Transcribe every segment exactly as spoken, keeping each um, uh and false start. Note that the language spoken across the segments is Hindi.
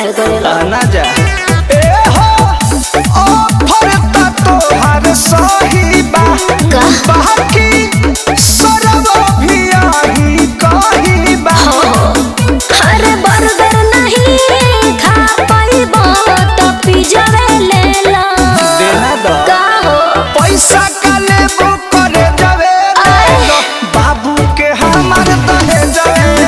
कहना जा ए हो ऑफर त तोहर सही बा बाकी सरब मिया ही कही बा अरे बर्गर नहीं खा पाइबो त पिज़्ज़ा ले ला देना द का हो पैसा का लेबो करे जावे तो बाबू के हमार तहे जावे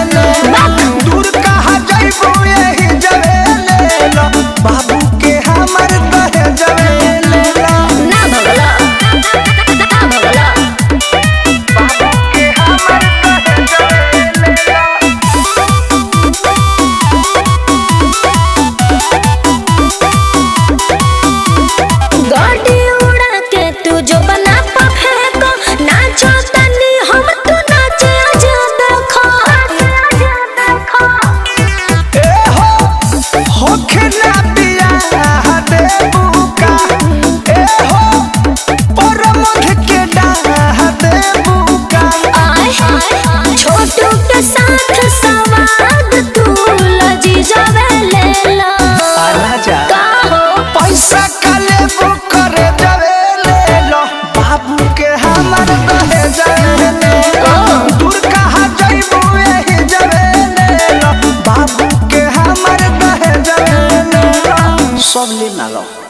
सब लेना लो।